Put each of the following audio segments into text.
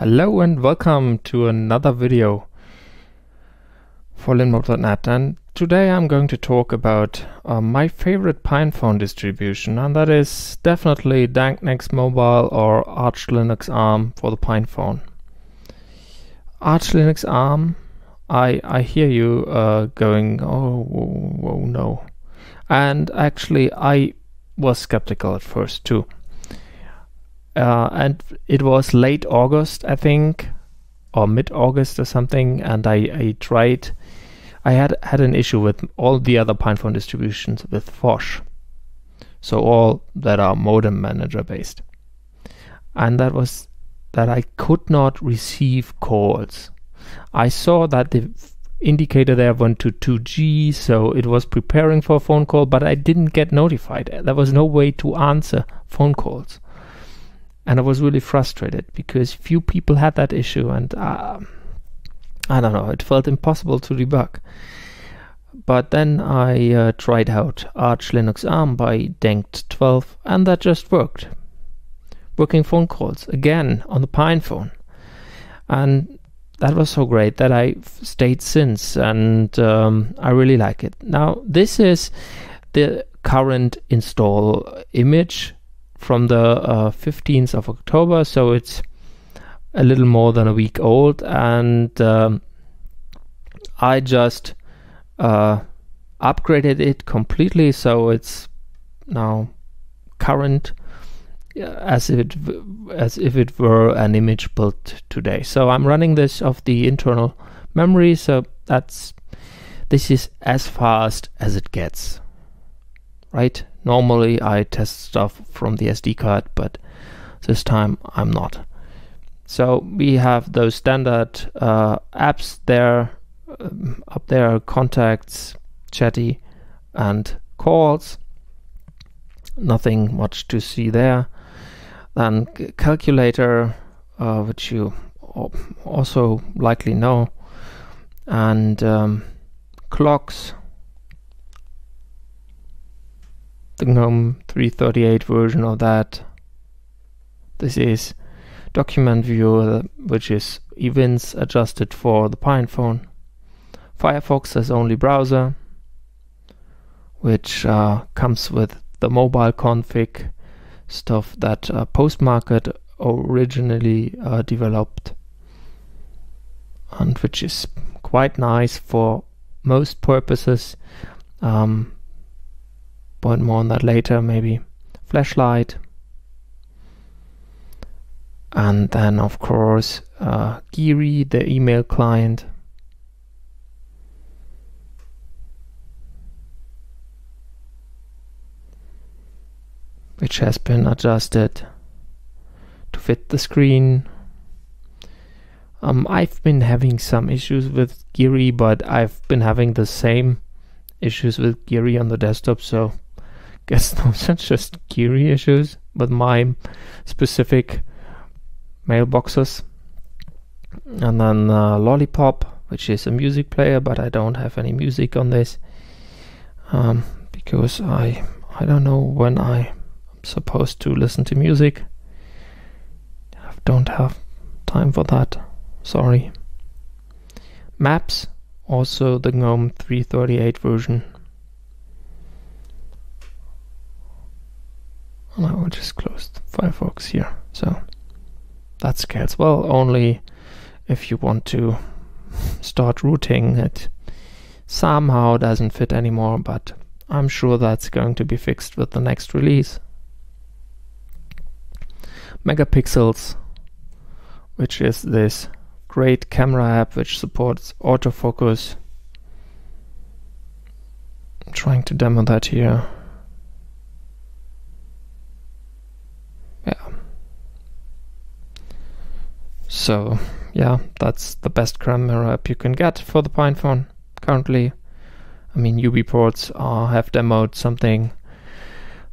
Hello and welcome to another video for linmob.net, and today I'm going to talk about my favorite PinePhone distribution, and that is definitely DanctNIX Mobile or Arch Linux ARM for the PinePhone. Arch Linux ARM, I hear you going, oh whoa, whoa, no, and actually I was skeptical at first too. And it was late August, I think, or mid-August or something, and I tried. I had an issue with all the other PinePhone distributions with Phosh, so all that are modem manager based, and that was that I could not receive calls. I saw that the indicator there went to 2G, so it was preparing for a phone call, but I didn't get notified. There was no way to answer phone calls. And I was really frustrated because few people had that issue, and I don't know, it felt impossible to debug. But then I tried out Arch Linux ARM by Danct12, and that just worked. Working phone calls again on the PinePhone, and that was so great that I stayed since, and I really like it. Now this is the current install image from the 15th of October, so it's a little more than a week old, and I just upgraded it completely, so it's now current as if it were an image built today. So I'm running this off the internal memory, so this is as fast as it gets. Right? Normally I test stuff from the SD card, but this time I'm not. So we have those standard apps there, up there, contacts, chatty, and calls. Nothing much to see there. Then calculator, which you also likely know, and clocks. The GNOME 3.38 version of that. This is document viewer, which is events adjusted for the PinePhone. Firefox as only browser, which comes with the mobile config stuff that Postmarket originally developed, and which is quite nice for most purposes. But more on that later, maybe. Flashlight. And then, of course, Geary, the email client. Which has been adjusted to fit the screen. I've been having some issues with Geary, but I've been having the same issues with Geary on the desktop, so guess those are just Geary issues with my specific mailboxes. And then Lollypop, which is a music player, but I don't have any music on this because I don't know when I'm supposed to listen to music. I don't have time for that, sorry. Maps, also the GNOME 3.38 version. And I will just close Firefox here, so that scales well, only if you want to start routing. It somehow doesn't fit anymore, but I'm sure that's going to be fixed with the next release. Megapixels, which is this great camera app which supports autofocus. I'm trying to demo that here. Yeah. So yeah, that's the best camera app you can get for the PinePhone currently. I mean, UB ports have demoed something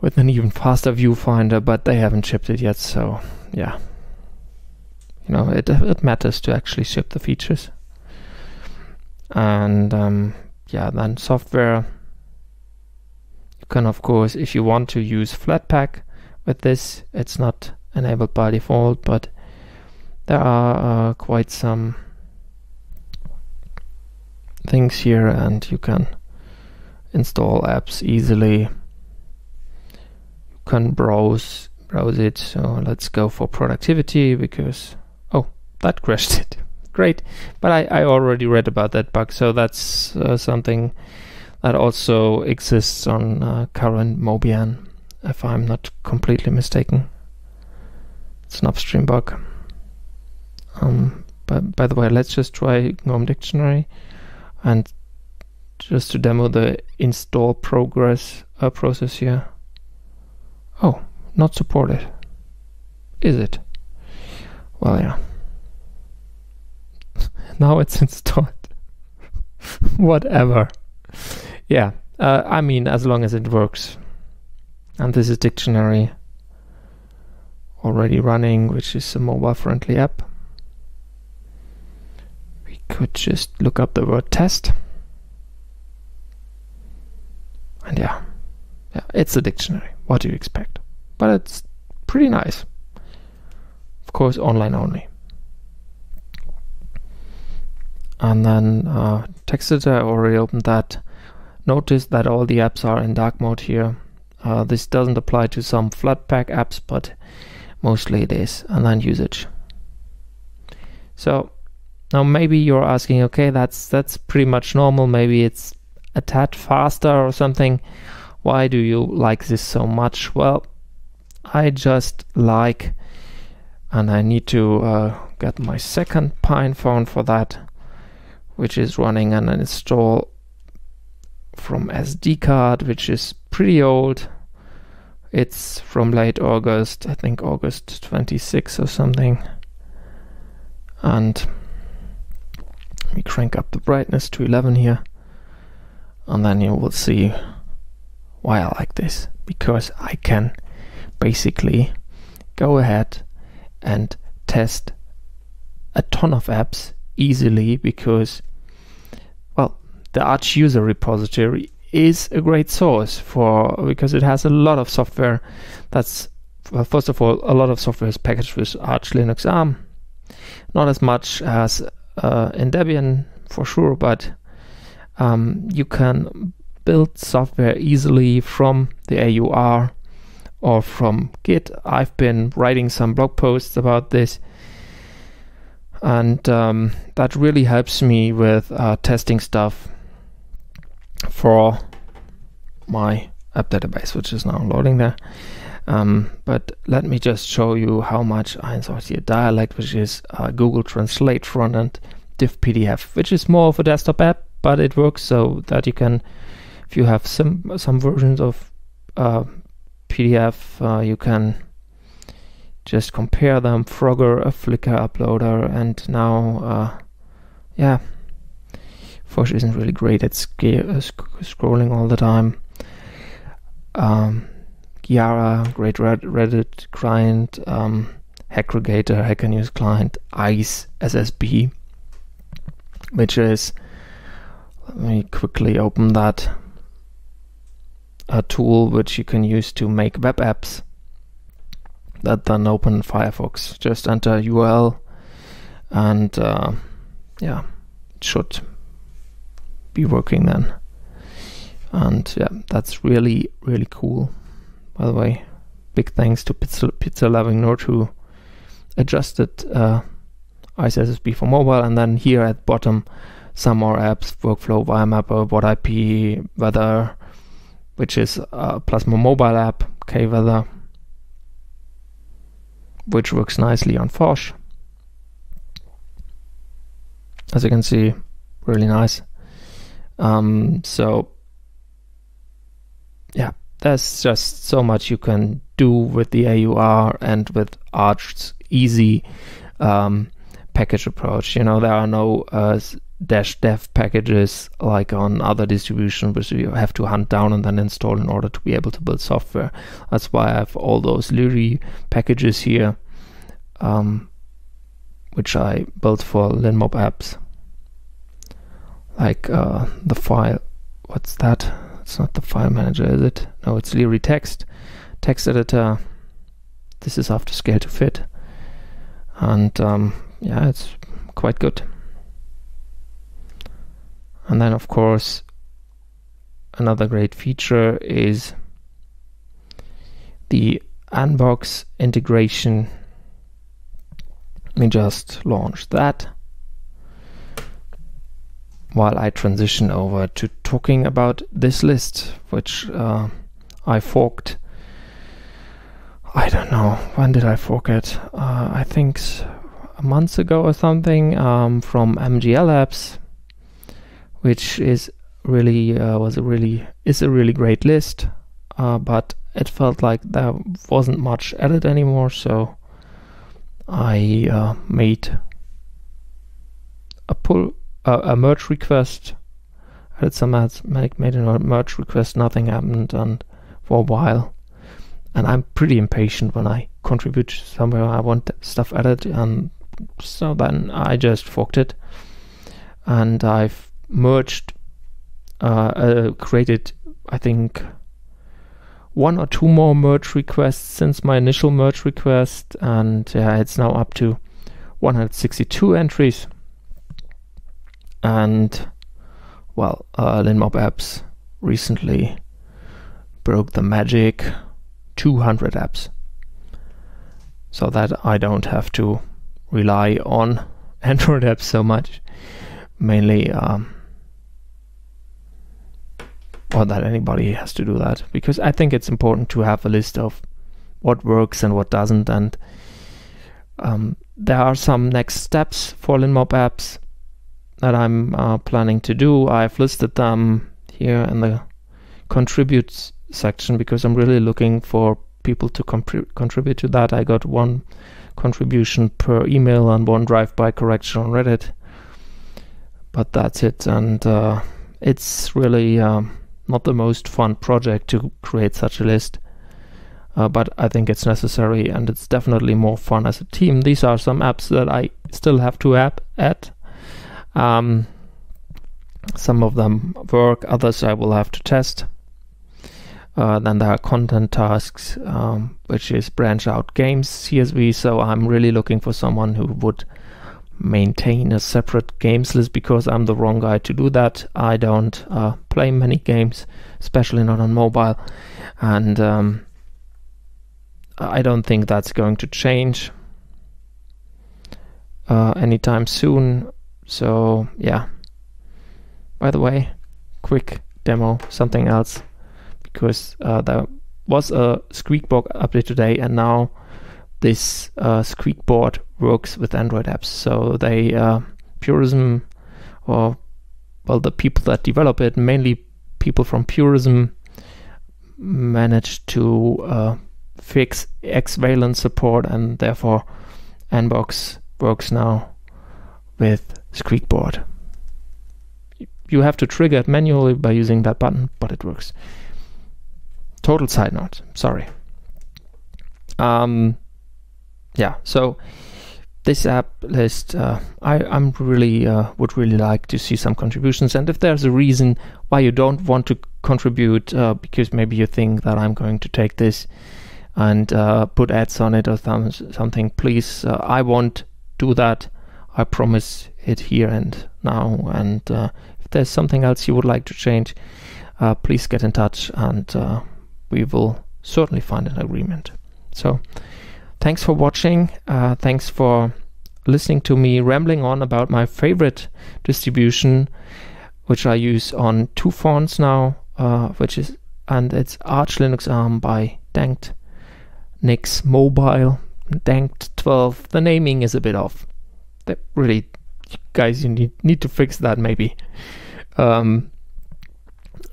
with an even faster viewfinder, but they haven't shipped it yet, so yeah. You know, it matters to actually ship the features. And yeah, then software. You can, of course, if you want to, use Flatpak with this. It's not enabled by default, but There are quite some things here, and you can install apps easily. You can browse it. So let's go for productivity, because oh, that crashed it. Great, but I already read about that bug, so that's something that also exists on current Mobian, if I'm not completely mistaken. It's an upstream bug. But by the way, let's just try GNOME Dictionary, and just to demo the install process here. Oh, not supported. Is it? Well, yeah. Now it's installed. Whatever. Yeah, I mean, as long as it works. And this is Dictionary already running, which is a mobile-friendly app. We could just look up the word test. And yeah, it's a dictionary. What do you expect? But it's pretty nice. Of course, online only. And then text editor, I already opened that. Notice that all the apps are in dark mode here. This doesn't apply to some Flatpak apps, but mostly it is. And then usage. So now maybe you're asking, okay, that's pretty much normal. Maybe it's a tad faster or something. Why do you like this so much? Well, I just like, and I need to get my second PinePhone for that, which is running an install from SD card, which is pretty old. It's from late August, I think August 26 or something. And let me crank up the brightness to 11 here. And then you will see why I like this, because I can basically go ahead and test a ton of apps easily, because the Arch user repository is a great source because it has a lot of software. That's, first of all, a lot of software is packaged with Arch Linux ARM. Not as much as in Debian for sure, but you can build software easily from the AUR or from Git. I've been writing some blog posts about this, and that really helps me with testing stuff for my app database, which is now loading there. But let me just show you how much I installed here. Dialect, which is Google Translate frontend, diff PDF, which is more of a desktop app, but it works so that you can, if you have some versions of PDF, you can just compare them. Frogger, a Flickr uploader, and now, yeah, Phosh isn't really great at scrolling all the time. Yara, great Reddit client, HackerGator, Hacker News client, ICE SSB, which is, let me quickly open that, a tool which you can use to make web apps. That then open Firefox. Just enter URL, and yeah, it should be working then. And yeah, that's really, really cool. By the way, big thanks to Pizza Loving Nerd, who adjusted ICE SSB for mobile. And then here at bottom, some more apps: workflow, wiremapper, what IP, weather, which is a Plasma Mobile app, K-Weather, which works nicely on Phosh. As you can see, really nice. So yeah, there's just so much you can do with the AUR and with Arch's easy package approach. You know, there are no -dev packages like on other distributions, which you have to hunt down and then install in order to be able to build software. That's why I have all those Liri packages here, which I built for LINMOBapps. Like the file, what's that? It's not the file manager, is it? No, it's Liri text editor. This is after scale to fit. and yeah, it's quite good. And then of course another great feature is the Anbox integration. Let me just launch that while I transition over to talking about this list, which I forked. I don't know, when did I fork it? I think a month ago or something, from MGL Apps, which is really is a really great list, but it felt like there wasn't much added anymore, so I made a merge request, added some ads, made a merge request, nothing happened and for a while. And I'm pretty impatient when I contribute somewhere, I want stuff added, and so then I just forked it. And I've merged, created, I think, one or two more merge requests since my initial merge request, and it's now up to 162 entries. And well, LINMOBapps recently broke the magic 200 apps, so that I don't have to rely on Android apps so much, mainly or that anybody has to do that, because I think it's important to have a list of what works and what doesn't. And there are some next steps for LINMOBapps that I'm planning to do. I've listed them here in the contributes section because I'm really looking for people to contribute to that. I got one contribution per email and one drive-by correction on Reddit, but that's it. And it's really not the most fun project to create such a list, but I think it's necessary, and it's definitely more fun as a team. These are some apps that I still have to add. Some of them work, others I will have to test. Then there are content tasks, which is branch out games CSV, so I'm really looking for someone who would maintain a separate games list, because I'm the wrong guy to do that. I don't play many games, especially not on mobile, and I don't think that's going to change anytime soon. So yeah, by the way, quick demo, something else. Because there was a Squeakboard update today, and now this Squeakboard works with Android apps. So they, Purism, or well, the people that develop it, mainly people from Purism, managed to fix Xvalent support, and therefore Anbox works now with Squeakboard. You have to trigger it manually by using that button, but it works. Total side note, sorry. Yeah, so this app list, I'm really would really like to see some contributions. And if there's a reason why you don't want to contribute, because maybe you think that I'm going to take this and put ads on it or something, please, I won't do that. I promise it here and now. And if there's something else you would like to change, please get in touch, and we will certainly find an agreement. So thanks for watching, thanks for listening to me rambling on about my favorite distribution, which I use on two fonts now, and it's Arch Linux ARM by DanctNIX Mobile, Danct12. The naming is a bit off. That really, guys, you need to fix that maybe.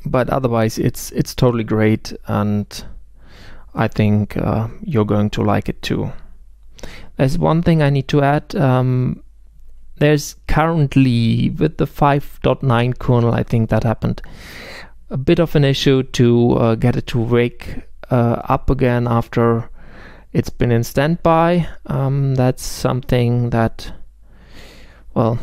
But otherwise, it's totally great, and I think you're going to like it too. There's one thing I need to add. There's currently, with the 5.9 kernel, I think that happened, a bit of an issue to get it to wake up again after it's been in standby. That's something that, well,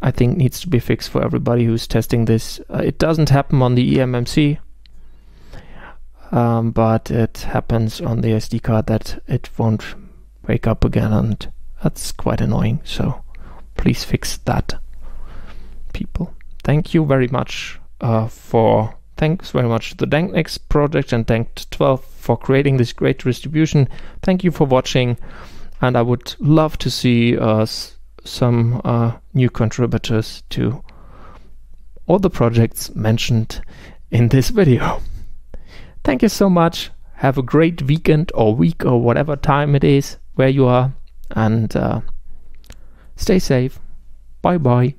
I think needs to be fixed for everybody who's testing this. It doesn't happen on the eMMC, but it happens on the SD card, that it won't wake up again, and That's quite annoying, so please fix that, people. Thank you very much thanks very much to the DanctNIX project and Danct12 for creating this great distribution. Thank you for watching, and I would love to see some new contributors to all the projects mentioned in this video. Thank you so much. Have a great weekend or week or whatever time it is where you are, and stay safe. Bye bye.